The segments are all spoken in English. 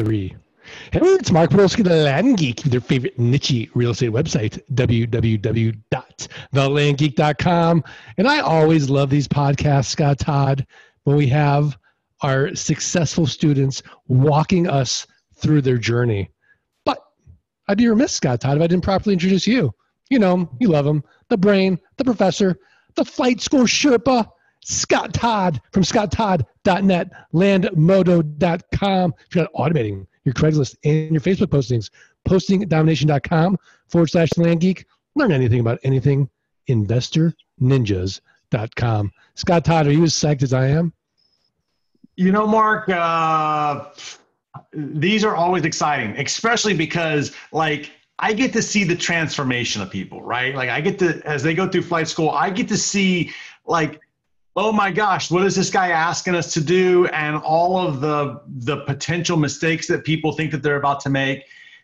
3. Hello, it's Mark Brodsky, The Land Geek, with your favorite niche real estate website, www.TheLandGeek.com. And I always love these podcasts, Scott Todd, when we have our successful students walking us through their journey. But I'd be remiss, Scott Todd, if I didn't properly introduce you. You know him, you love him, the brain, the professor, the flight school Sherpa, Scott Todd from scotttodd.net, landmodo.com. If you're not automating your Craigslist and your Facebook postings, postingdomination.com/landgeek. Learn anything about anything, investorninjas.com. Scott Todd, are you as psyched as I am? You know, Mark, these are always exciting, especially because, like, I get to see the transformation of people, right? Like, I get to, as they go through flight school, I get to see, like, oh my gosh, what is this guy asking us to do? And all of the potential mistakes that people think that they're about to make,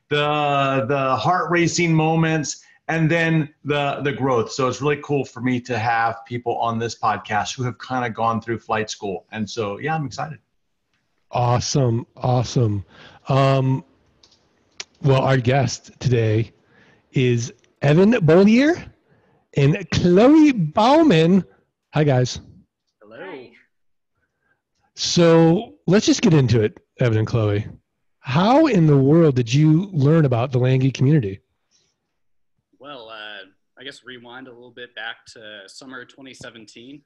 the heart racing moments, and then the growth. So it's really cool for me to have people on this podcast who have kind of gone through flight school. And so, yeah, I'm excited. Awesome. Awesome. Well, our guest today is Evan Bollier and Chloe Bauman. Hi, guys. Hello. Hi. So let's just get into it, Evan and Chloe. How in the world did you learn about the Land Geek community? Well, I guess rewind a little bit back to summer 2017.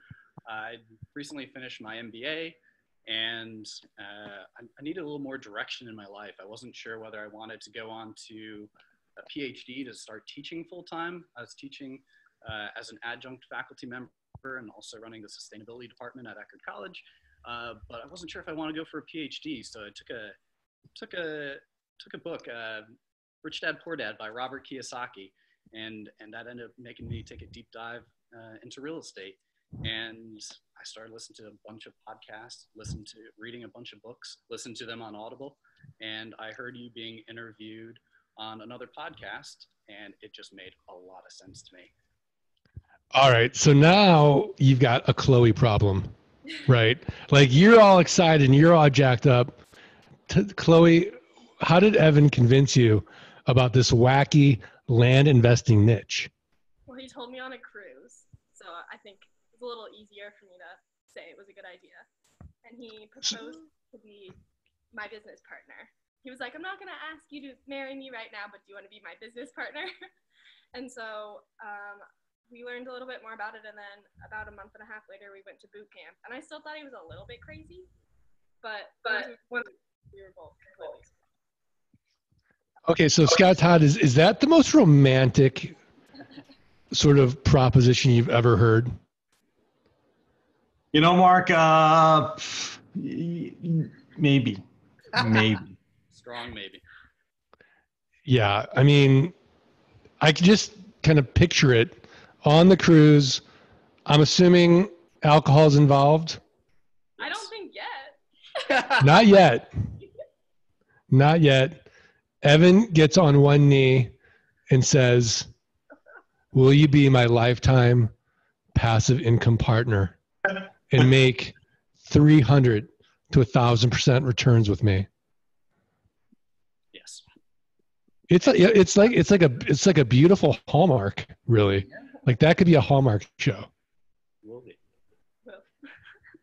I recently finished my MBA. And I needed a little more direction in my life. I wasn't sure whether I wanted to go on to a PhD to start teaching full-time. I was teaching as an adjunct faculty member and also running the sustainability department at Eckerd College. But I wasn't sure if I wanted to go for a PhD. So I took a book, Rich Dad Poor Dad by Robert Kiyosaki. And that ended up making me take a deep dive into real estate. And I started listening to a bunch of podcasts, reading a bunch of books, listened to them on Audible. And I heard you being interviewed on another podcast, and it just made a lot of sense to me. All right. So now you've got a Chloe problem, right? Like, you're all excited and you're all jacked up. Chloe, how did Evan convince you about this wacky land investing niche? Well, he told me on a cruise. So I think it's a little easier for me to say it was a good idea. And he proposed to be my business partner. He was like, I'm not going to ask you to marry me right now, but do you want to be my business partner? And so we learned a little bit more about it. And then about a month and a half later, we went to boot camp. And I still thought he was a little bit crazy, but we were both completely. Okay, so Scott Todd, is that the most romantic sort of proposition you've ever heard? You know, Mark, maybe. Strong maybe. Yeah, I mean, I can just kind of picture it on the cruise. I'm assuming alcohol's involved. I don't think yet. Not yet. Not yet. Evan gets on one knee and says, "Will you be my lifetime passive income partner and make 300 to 1,000% returns with me?" Yes. It's like a beautiful hallmark, really. Like, that could be a Hallmark show.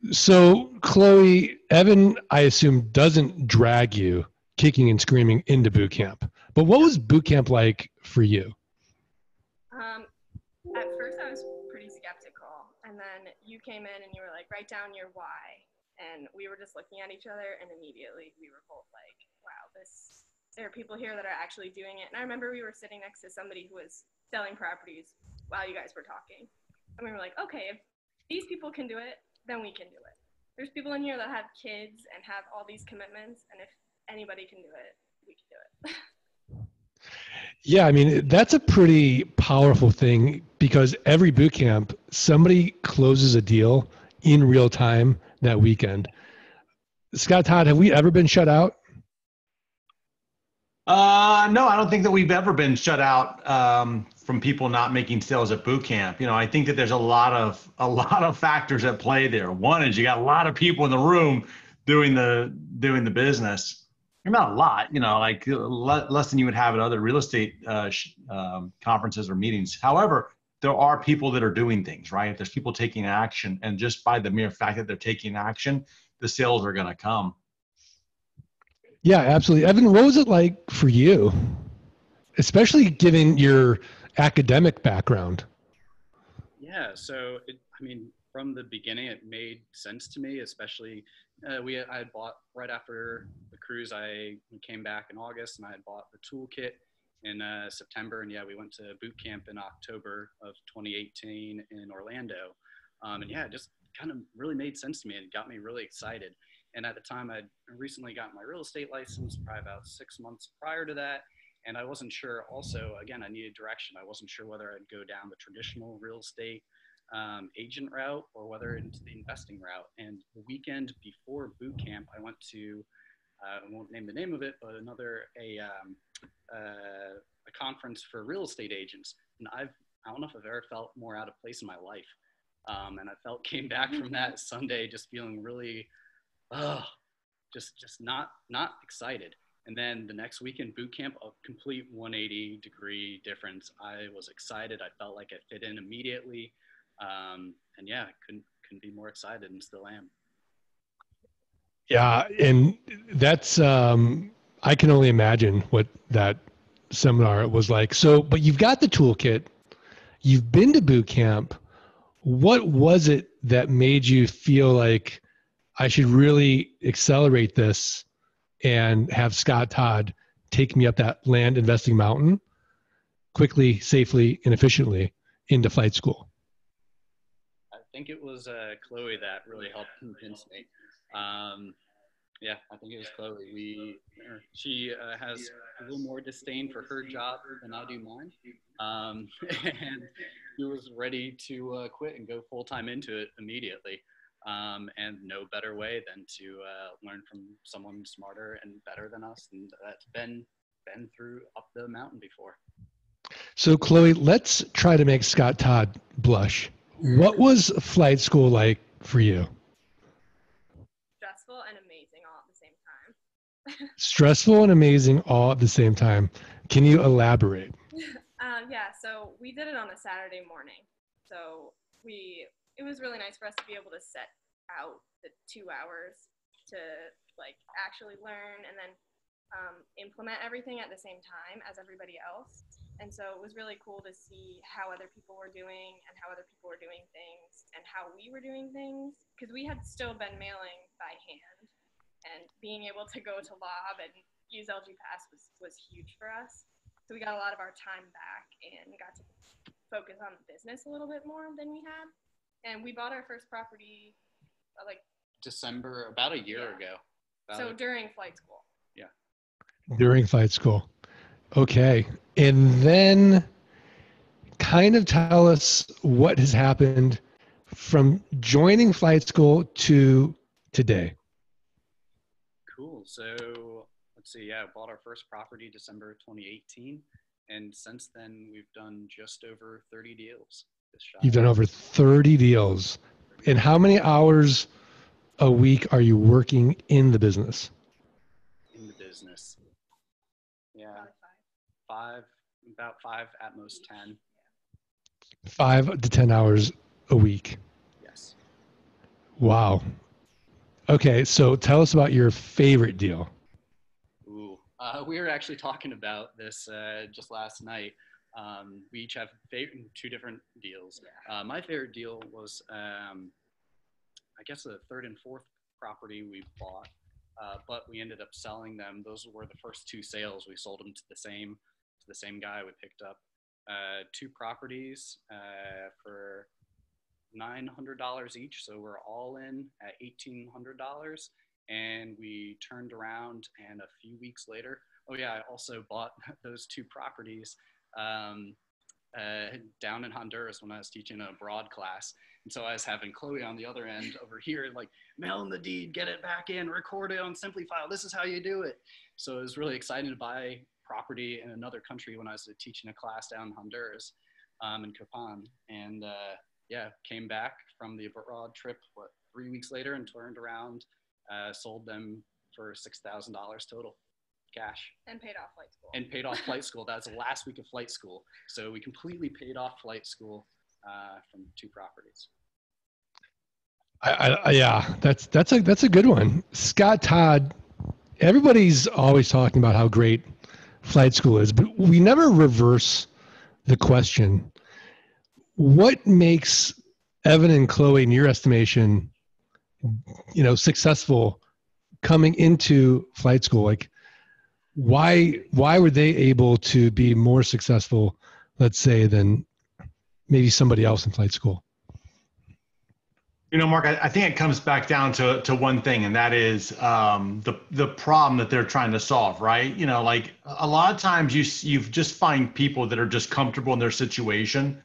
So Chloe, Evan, I assume, doesn't drag you kicking and screaming into boot camp. But what was boot camp like for you? At first I was pretty skeptical, and then you came in and you were like, write down your why. And we were just looking at each other, and immediately we were both like, wow, there are people here that are actually doing it. And I remember we were sitting next to somebody who was selling properties while you guys were talking. And we were like, okay, if these people can do it, then we can do it. There's people in here that have kids and have all these commitments. And if anybody can do it, we can do it. Yeah, I mean, that's a pretty powerful thing, because every boot camp, somebody closes a deal in real time that weekend. Scott Todd, have we ever been shut out? No, I don't think that we've ever been shut out from people not making sales at boot camp. You know, I think that there's a lot of factors at play there. One is you got a lot of people in the room doing the business. not a lot, you know, like less than you would have at other real estate conferences or meetings. However, there are people that are doing things, right? There's people taking action, and just by the mere fact that they're taking action, the sales are going to come. Yeah, absolutely. Evan, what was it like for you, especially given your academic background? Yeah, so I mean, from the beginning, it made sense to me, especially I had bought right after the cruise. I came back in August, and I had bought the toolkit in September. And yeah, we went to boot camp in October of 2018 in Orlando. And yeah, it just kind of really made sense to me, and it got me really excited. And at the time, I'd recently gotten my real estate license, probably about 6 months prior to that. And I wasn't sure also, again, I needed direction. I wasn't sure whether I'd go down the traditional real estate agent route or whether into the investing route. And the weekend before boot camp, I went to, I won't name the name of it, but a conference for real estate agents. And I don't know if I've ever felt more out of place in my life. And I came back from that Sunday just feeling really, just not excited. And then the next weekend, boot camp, a complete 180 degree difference. I was excited. I felt like I fit in immediately. And yeah, I couldn't be more excited, and still am. Yeah. And that's, I can only imagine what that seminar was like. So, but you've got the toolkit, you've been to boot camp. What was it that made you feel like I should really accelerate this and have Scott Todd take me up that land investing mountain quickly, safely, and efficiently into flight school? I think it was Chloe that really helped convince me. Yeah, I think it was Chloe. She has a little more disdain for her job than I do mine. And she was ready to quit and go full-time into it immediately. And no better way than to learn from someone smarter and better than us, and that's been through up the mountain before. So Chloe, let's try to make Scott Todd blush. What was flight school like for you? Stressful and amazing all at the same time. Stressful and amazing all at the same time. Can you elaborate? Yeah, so we did it on a Saturday morning. So it was really nice for us to be able to set out the 2 hours to like actually learn and then implement everything at the same time as everybody else. And so it was really cool to see how other people were doing and how other people were doing things and how we were doing things, because we had still been mailing by hand, and being able to go to Lob and use LG Pass was huge for us. So we got a lot of our time back and got to focus on the business a little bit more than we had. And we bought our first property like December, about a year ago. So during flight school. Yeah. During flight school. Okay. And then kind of tell us what has happened from joining flight school to today. Cool. So let's see. Yeah. Bought our first property December 2018. And since then, we've done just over 30 deals. You've done over 30 deals. And how many hours a week are you working in the business? In the business. Yeah. Five, about five, at most 10. 5 to 10 hours a week. Yes. Wow. Okay. So tell us about your favorite deal. Ooh. We were actually talking about this just last night. We each have two different deals. My favorite deal was, I guess, the third and fourth property we bought, but we ended up selling them. Those were the first two sales. We sold them to the same guy. We picked up two properties for $900 each, so we're all in at $1,800, and we turned around and a few weeks later. Oh yeah, I also bought those two properties down in Honduras when I was teaching an abroad class. And so I was having Chloe on the other end over here, like, mail in the deed, get it back in, record it on SimpliFile. This is how you do it. So I was really excited to buy property in another country when I was teaching a class down in Honduras, in Copan. And yeah, came back from the abroad trip, 3 weeks later, and turned around, sold them for $6,000 total. cash. And paid off Flight School. And paid off Flight School. That was the last week of Flight School. So we completely paid off Flight School from two properties. Yeah, that's a good one. Scott Todd, everybody's always talking about how great Flight School is, but we never reverse the question. What makes Evan and Chloe, in your estimation, you know, successful coming into Flight School? Like, why were they able to be more successful, let's say, than maybe somebody else in Flight School? You know, Mark, I think it comes back down to one thing, and that is the problem that they're trying to solve, right? You know, like a lot of times you just find people that are just comfortable in their situation,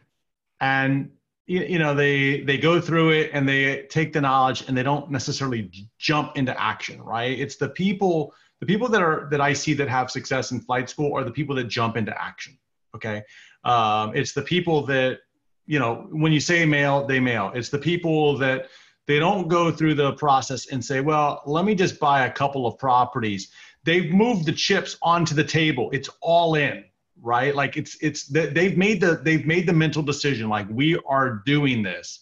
and you know they go through it and they take the knowledge and they don't necessarily jump into action, right? It's the people that I see that have success in Flight School are the people that jump into action. Okay, it's the people that, you know, when you say mail, they mail. It's the people that they don't go through the process and say, well, let me just buy a couple of properties. They've moved the chips onto the table. It's all in, right? Like they've made the mental decision, like, we are doing this,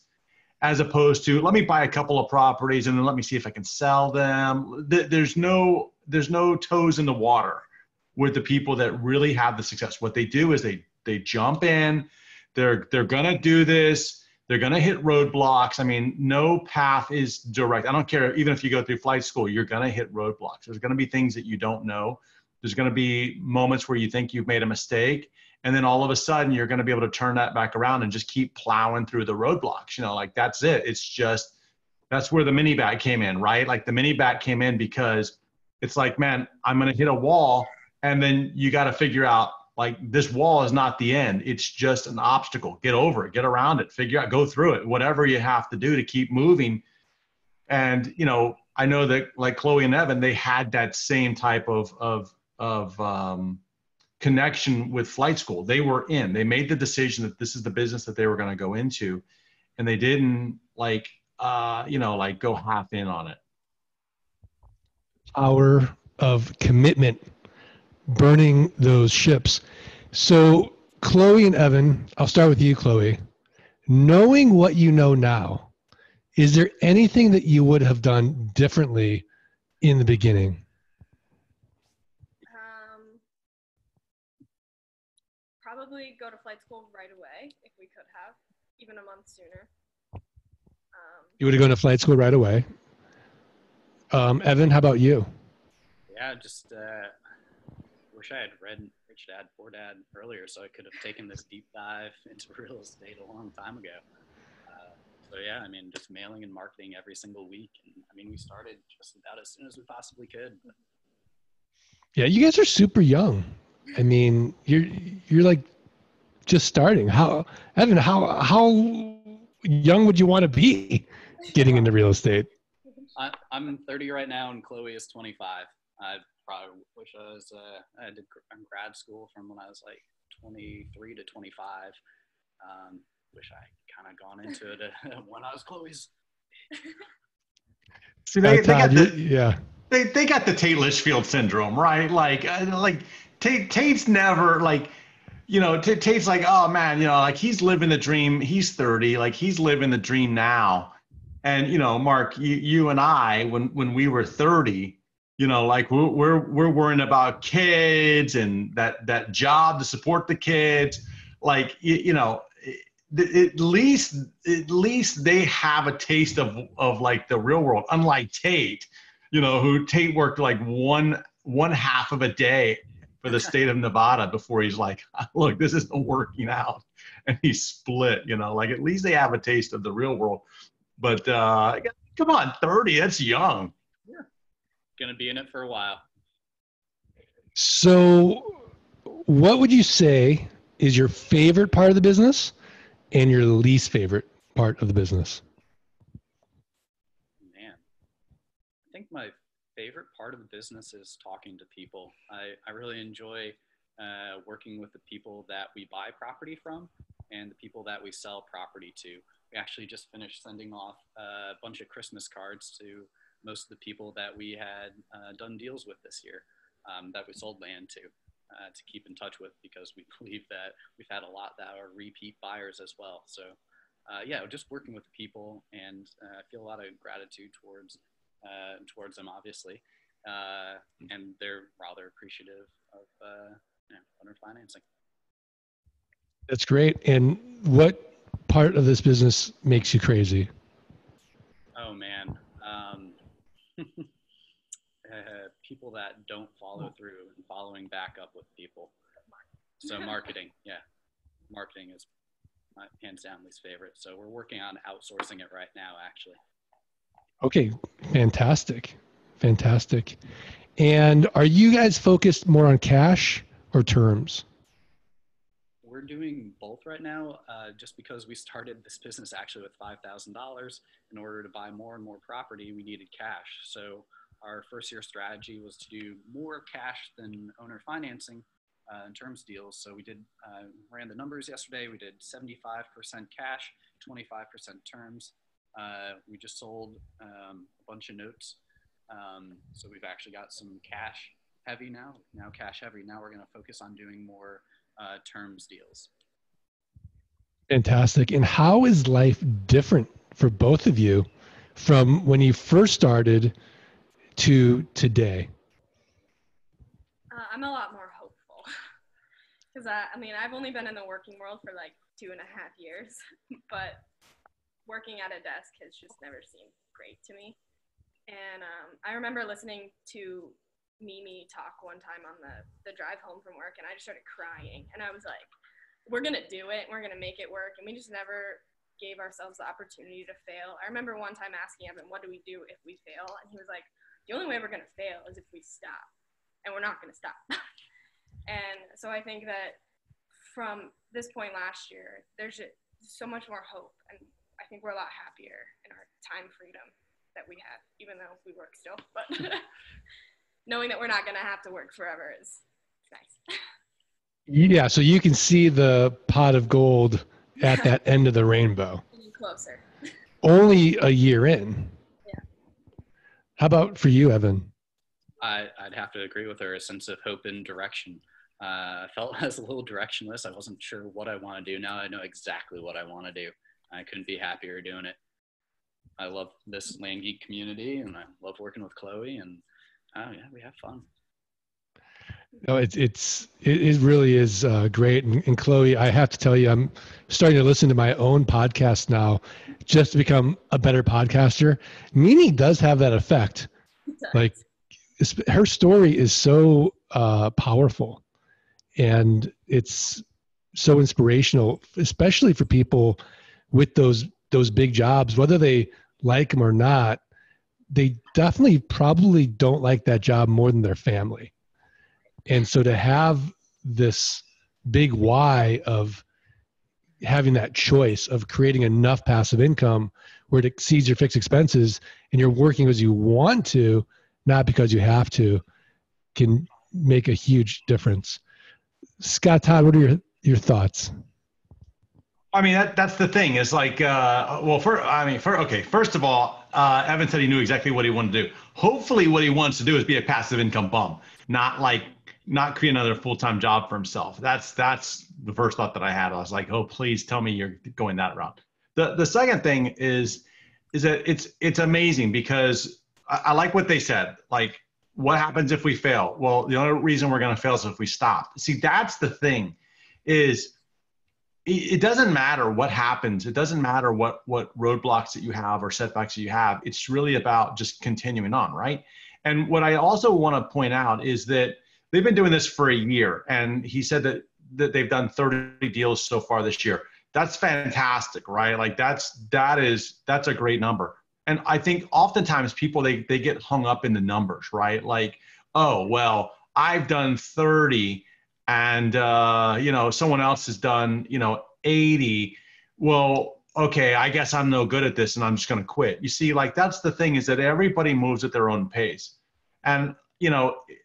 as opposed to, let me buy a couple of properties and then let me see if I can sell them. There's no toes in the water with the people that really have the success. What they do is they jump in. They're going to do this. They're going to hit roadblocks. I mean, no path is direct. I don't care. Even if you go through Flight School, you're going to hit roadblocks. There's going to be things that you don't know. There's going to be moments where you think you've made a mistake. And then all of a sudden, you're going to be able to turn that back around and just keep plowing through the roadblocks. You know, like, that's it. It's just, that's where the mini bat came in, right? Like, the mini bat came in because it's like, man, I'm going to hit a wall. And then you got to figure out, like, this wall is not the end. It's just an obstacle. Get over it, get around it, figure out, go through it, whatever you have to do to keep moving. And, you know, I know that, like, Chloe and Evan, they had that same type of connection with Flight School. They were in, they made the decision that this is the business that they were going to go into, and they didn't, like, you know, like, go half in on it. Hour of commitment, burning those ships. So Chloe and Evan, I'll start with you, Chloe. Knowing what you know now, is there anything that you would have done differently in the beginning? Probably go to Flight School right away if we could have, even a month sooner. You would have gone to Flight School right away. Evan, how about you? Yeah, just I had read Rich Dad Poor Dad earlier, so I could have taken this deep dive into real estate a long time ago. So yeah, I mean, just mailing and marketing every single week. And I mean, we started just about as soon as we possibly could. Yeah, you guys are super young. I mean, you're like just starting. How, Evan? How young would you want to be getting into real estate? I'm 30 right now, and Chloe is 25. I've probably wish I was, I did grad school from when I was like 23 to 25. Wish I kind of gone into it when I was Chloe's. See, they got the Tate Lishfield syndrome, right? Like Tate's never, like, you know, Tate's like, oh man, you know, like, he's living the dream. He's 30, like, he's living the dream now. And, you know, Mark, you and I, when we were 30, you know, like, we're worrying about kids and that job to support the kids. Like, you know, at least they have a taste of like the real world. Unlike Tate, you know, who Tate worked like one half of a day for the state of Nevada before he's like, look, this isn't working out, and he split. You know, like, at least they have a taste of the real world. But come on, 30, that's young. Going to be in it for a while. So what would you say is your favorite part of the business and your least favorite part of the business? Man, I think my favorite part of the business is talking to people. I really enjoy working with the people that we buy property from and the people that we sell property to. We actually just finished sending off a bunch of Christmas cards to most of the people that we had done deals with this year. that we sold land to keep in touch with, because we believe that we've had a lot that are repeat buyers as well. So yeah, just working with people, and I feel a lot of gratitude towards them, obviously. And they're rather appreciative of owner financing. That's great. And what part of this business makes you crazy? Oh, man. People that don't follow through and following back up with people. So marketing, yeah. Marketing is my hands down least favorite. So we're working on outsourcing it right now, actually. Okay. Fantastic. Fantastic. And are you guys focused more on cash or terms? We're doing both right now, just because we started this business actually with $5,000. In order to buy more and more property, we needed cash. So our first year strategy was to do more cash than owner financing in terms deals. So we ran the numbers yesterday. We did 75% cash, 25% terms. We just sold a bunch of notes. So we've actually got some cash heavy now, Now we're going to focus on doing more terms deals. Fantastic. And how is life different for both of you from when you first started to today? I'm a lot more hopeful because I mean, I've only been in the working world for like 2.5 years, but working at a desk has just never seemed great to me. And I remember listening to Mimi talk one time on the drive home from work, and I just started crying. And I was like, we're going to do it. We're going to make it work. And we just never gave ourselves the opportunity to fail. I remember one time asking Evan, what do we do if we fail? And he was like, the only way we're going to fail is if we stop. And we're not going to stop. And so I think that from this point last year, there's just so much more hope. And I think we're a lot happier in our time freedom that we have, even though we work still, but knowing that we're not going to have to work forever is nice. Yeah. So you can see the pot of gold at that end of the rainbow. Getting closer. Only a year in. Yeah. How about for you, Evan? I'd have to agree with her, a sense of hope and direction. I felt as a little directionless. I wasn't sure what I want to do. Now I know exactly what I want to do. I couldn't be happier doing it. I love this Land Geek community, and I love working with Chloe, and yeah, we have fun. No, it really is great. And Chloe, I have to tell you, I'm starting to listen to my own podcast now just to become a better podcaster. Mimi does have that effect. Like, her story is so powerful, and it's so inspirational, especially for people with those big jobs, whether they like them or not. They definitely probably don't like that job more than their family. And so to have this big why of having that choice of creating enough passive income where it exceeds your fixed expenses and you're working as you want to, not because you have to, can make a huge difference. Scott Todd, what are your thoughts? I mean, that's the thing. It's like, first of all, Evan said he knew exactly what he wanted to do. Hopefully what he wants to do is be a passive income bum, not create another full-time job for himself. That's the first thought that I had. I was like, oh, please tell me you're going that route. The second thing is that it's amazing because I like what they said. Like, what happens if we fail? Well, the only reason we're going to fail is if we stop. See, that's the thing is, it doesn't matter what happens. It doesn't matter what roadblocks that you have or setbacks that you have. It's really about just continuing on, right? And what I also want to point out is that they've been doing this for a year, and he said that they've done 30 deals so far this year. That's fantastic, right? Like that's a great number. And I think oftentimes people, they get hung up in the numbers, right? Like, oh, well, I've done 30, and, someone else has done, 80. Well, okay, I guess I'm no good at this and I'm just going to quit. You see, like, that's the thing is that everybody moves at their own pace. And,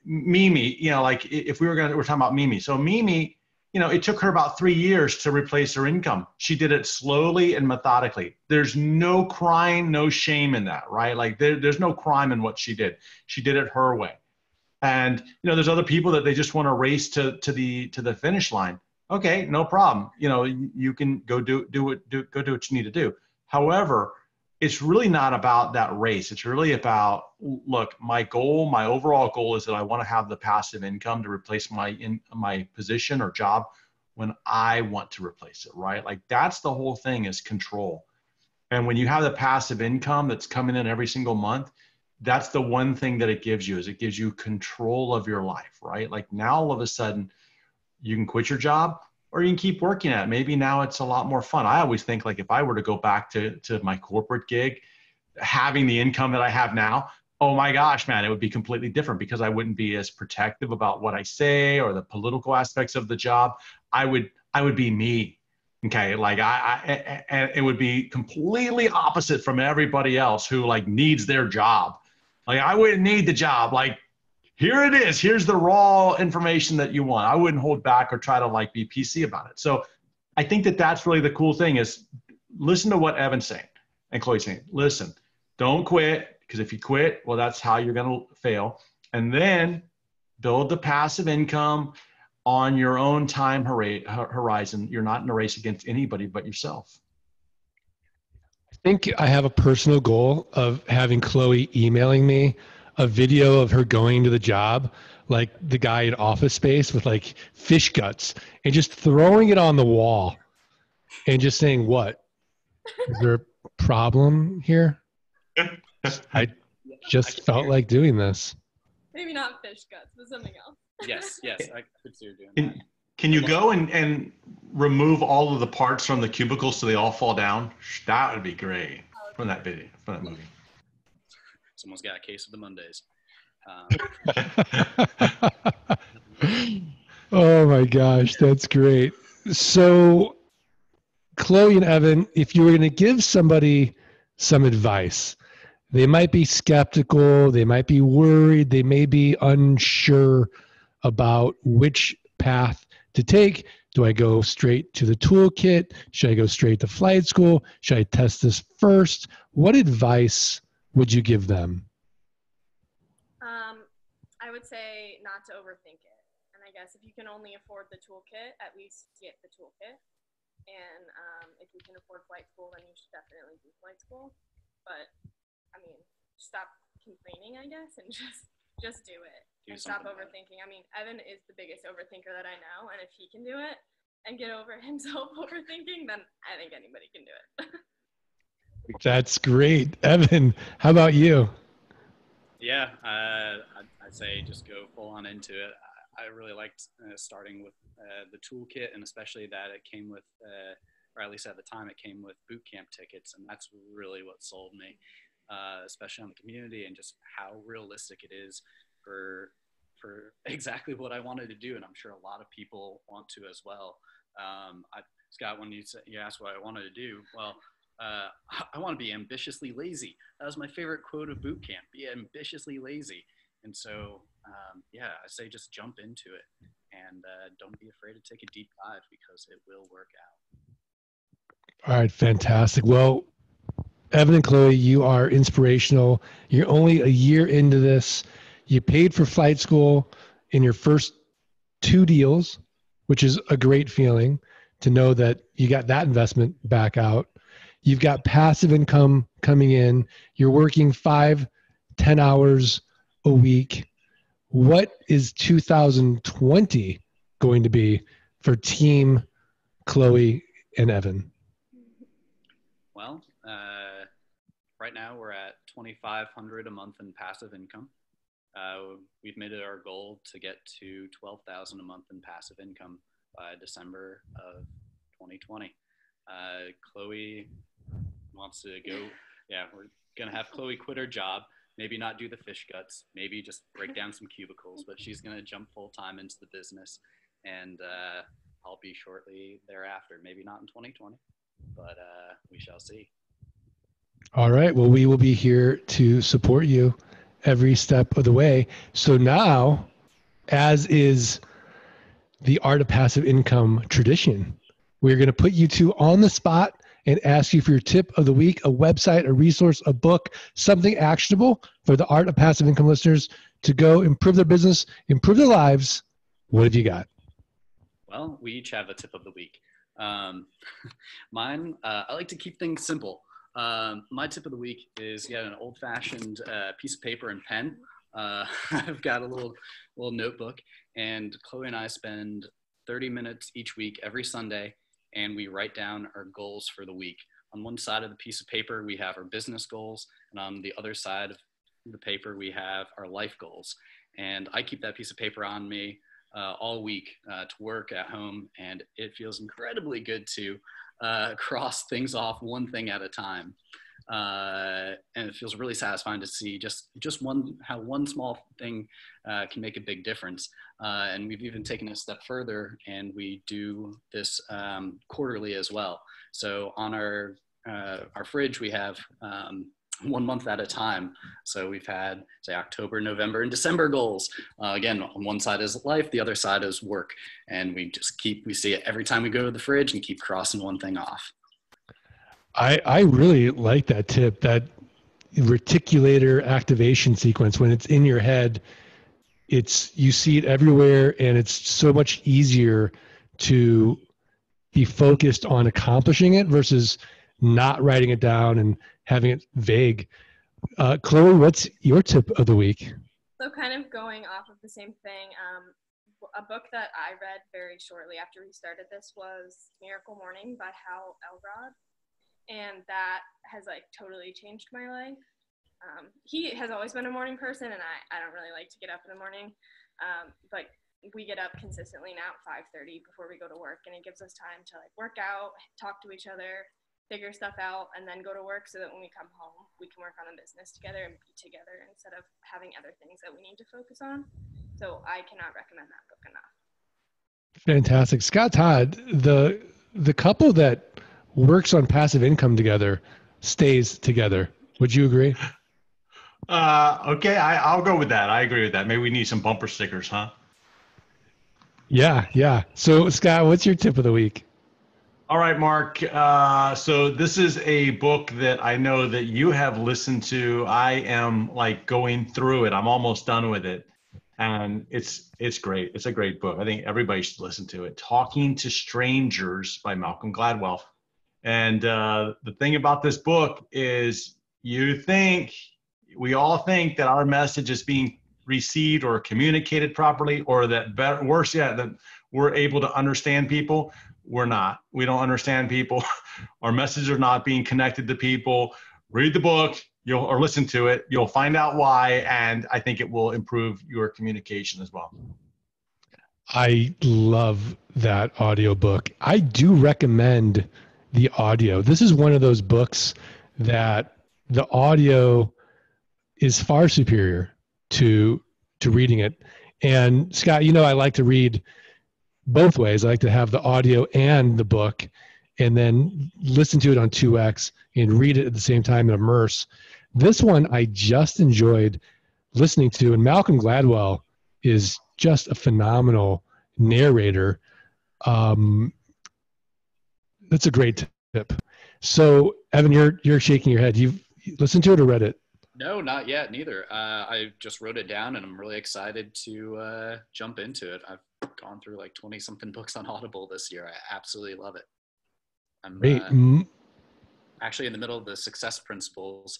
Mimi, like if we were we're talking about Mimi. So Mimi, it took her about 3 years to replace her income. She did it slowly and methodically. There's no crying, no shame in that, right? Like there's no crime in what she did. She did it her way. And you know, there's other people that they just want to race to the finish line. Okay, no problem. You know, you can go do what you need to do. However, it's really not about that race. It's really about, look, my goal, my overall goal is that I want to have the passive income to replace my position or job when I want to replace it, right? Like, that's the whole thing, is control. And when you have the passive income that's coming in every single month, that's the one thing that it gives you, is it gives you control of your life, right? Like, now all of a sudden you can quit your job, or you can keep working at it. Maybe now it's a lot more fun. I always think, like, if I were to go back to my corporate gig, having the income that I have now, oh my gosh, man, it would be completely different, because I wouldn't be as protective about what I say or the political aspects of the job. I would be me. Okay. Like, and it would be completely opposite from everybody else who, like, needs their job. Like, I wouldn't need the job. Like, here it is. Here's the raw information that you want. I wouldn't hold back or try to, like, be PC about it. So I think that that's really the cool thing, is listen to what Evan's saying and Chloe's saying. Listen, don't quit, because if you quit, well, that's how you're going to fail. And then build the passive income on your own time horizon. You're not in a race against anybody but yourself. I think I have a personal goal of having Chloe emailing me a video of her going to the job, like the guy in Office Space with, like, fish guts, and just throwing it on the wall and just saying, what? Is there a problem here? I just felt like doing this. Maybe not fish guts, but something else. Yes, I could see her doing that. Can you go and remove all of the parts from the cubicle so they all fall down? That would be great from that video, from that movie. Someone's got a case of the Mondays. Oh my gosh, that's great. So Chloe and Evan, if you were going to give somebody some advice, they might be skeptical, they might be worried, they may be unsure about which path to take. Do I go straight to the toolkit? Should I go straight to flight school? Should I test this first? What advice would you give them? I would say not to overthink it. And I guess if you can only afford the toolkit, at least get the toolkit. And if you can afford flight school, then you should definitely do flight school. But I mean, stop complaining, I guess, and just do it. And stop overthinking. I mean, Evan is the biggest overthinker that I know. And if he can do it and get over himself overthinking, then I think anybody can do it. That's great. Evan, how about you? Yeah, I'd say just go full on into it. I really liked starting with the toolkit, and especially that it came with, or at least at the time, it came with boot camp tickets. And that's really what sold me, especially on the community and just how realistic it is for exactly what I wanted to do. And I'm sure a lot of people want to as well. Scott, when you asked what I wanted to do, well, I want to be ambitiously lazy. That was my favorite quote of boot camp, be ambitiously lazy. And so, I say just jump into it, and don't be afraid to take a deep dive, because it will work out. All right, fantastic. Well, Evan and Chloe, you are inspirational. You're only a year into this. You paid for flight school in your first two deals, which is a great feeling to know that you got that investment back out. You've got passive income coming in. You're working 5-10 hours a week. What is 2020 going to be for Team Chloe and Evan? Well, right now we're at $2,500 a month in passive income. We've made it our goal to get to $12,000 a month in passive income by December of 2020. Chloe wants to go. Yeah, we're going to have Chloe quit her job, maybe not do the fish guts, maybe just break down some cubicles, but she's going to jump full time into the business, and I'll be shortly thereafter. Maybe not in 2020, but we shall see. All right. Well, we will be here to support you every step of the way. So now, as is the Art of Passive Income tradition, we're going to put you two on the spot and ask you for your tip of the week, a website, a resource, a book, something actionable for the Art of Passive Income listeners to go improve their business, improve their lives. What have you got? Well, we each have a tip of the week. Mine, I like to keep things simple. My tip of the week is an old-fashioned piece of paper and pen. I've got a little notebook, and Chloe and I spend 30 minutes each week, every Sunday, and we write down our goals for the week. On one side of the piece of paper, we have our business goals, and on the other side of the paper, we have our life goals. And I keep that piece of paper on me all week to work, at home, and it feels incredibly good to cross things off one thing at a time. And it feels really satisfying to see just how one small thing can make a big difference. And we've even taken a step further, and we do this quarterly as well. So on our fridge, we have 1 month at a time. So we've had, say, October, November, and December goals. Again, on one side is life, the other side is work. And we see it every time we go to the fridge and keep crossing one thing off. I really like that tip, that reticulator activation sequence. When it's in your head, you see it everywhere, and it's so much easier to be focused on accomplishing it versus not writing it down and having it vague. Chloe, what's your tip of the week? So kind of going off of the same thing, a book that I read very shortly after we started this was Miracle Morning by Hal Elrod. And that has totally changed my life. He has always been a morning person, and I don't really like to get up in the morning, but we get up consistently now at 5:30 before we go to work, and it gives us time to work out, talk to each other, figure stuff out, and then go to work so that when we come home, we can work on the business together and be together instead of having other things that we need to focus on. So I cannot recommend that book enough. Fantastic. Scott Todd, the couple that works on passive income together stays together. Would you agree? Okay, I'll go with that. I agree with that. Maybe we need some bumper stickers, huh? Yeah. So Scott, what's your tip of the week? All right, Mark. So this is a book that I know that you have listened to. I am going through it. I'm almost done with it. And it's great. It's a great book. I think everybody should listen to it. Talking to Strangers by Malcolm Gladwell. And the thing about this book is we all think that our message is being received or communicated properly, or that worse yet, that we're able to understand people. We're not. We don't understand people. Our messages are not being connected to people. Read the book or listen to it. You'll find out why, and I think it will improve your communication as well. I love that audiobook. I do recommend the audio. This is one of those books that the audio is far superior to reading it. And Scott, I like to read both ways. I like to have the audio and the book, and then listen to it on 2X and read it at the same time and immerse. This one I just enjoyed listening to, and Malcolm Gladwell is just a phenomenal narrator. That's a great tip. So, Evan, you're shaking your head. You've listened to it or read it? No, not yet, neither. I just wrote it down, and I'm really excited to jump into it. I've gone through 20-something books on Audible this year. I absolutely love it. I'm actually in the middle of the Success Principles.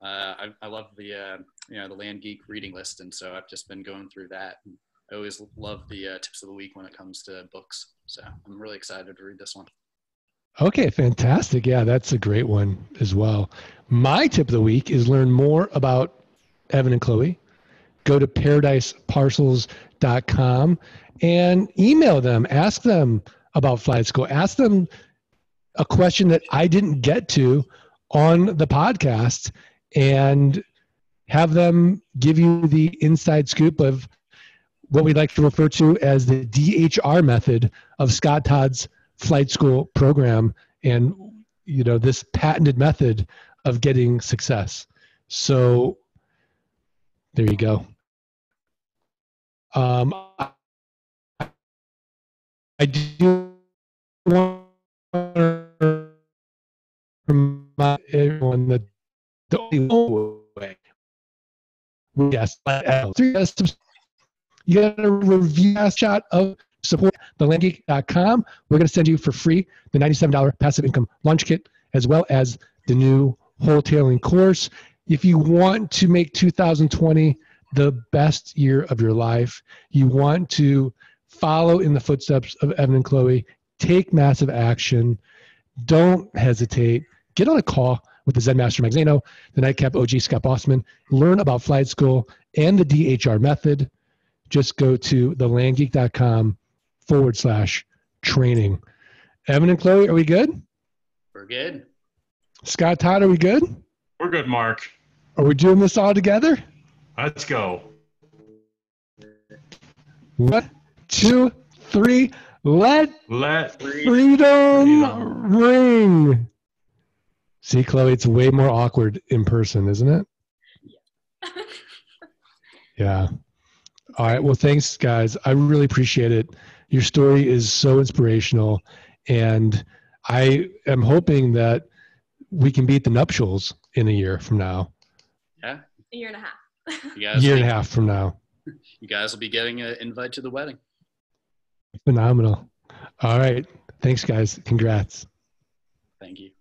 I love the the Land Geek reading list, and so I've just been going through that. I always love the tips of the week when it comes to books. So I'm really excited to read this one. Okay, fantastic. Yeah, that's a great one as well. My tip of the week is learn more about Evan and Chloe. Go to paradiseparcels.com and email them. Ask them about Flight School. Ask them a question that I didn't get to on the podcast, and have them give you the inside scoop of what we like to refer to as the DHR method of Scott Todd's Flight School program, and this patented method of getting success. So there you go. I do want to remind everyone that the only way Yes, you got a review shot of support TheLandGeek.com. We're going to send you for free the $97 passive income launch kit, as well as the new wholetailing course. If you want to make 2020 the best year of your life, you want to follow in the footsteps of Evan and Chloe, take massive action, don't hesitate, get on a call with the Zen Master Magzano, the Nightcap OG Scott Osman, learn about Flight School and the DHR method. Just go to thelandgeek.com/training. Evan and Chloe, are we good? We're good. Scott Todd, are we good? We're good, Mark. Are we doing this all together? Let's go. 1, 2, 3. Let freedom ring. See, Chloe, it's way more awkward in person, isn't it? Yeah. Yeah. All right. Well, thanks, guys. I really appreciate it. Your story is so inspirational, and I am hoping that we can beat the nuptials in a year from now. Yeah. A year and a half. A year and a half from now. You guys will be getting an invite to the wedding. Phenomenal. All right. Thanks, guys. Congrats. Thank you.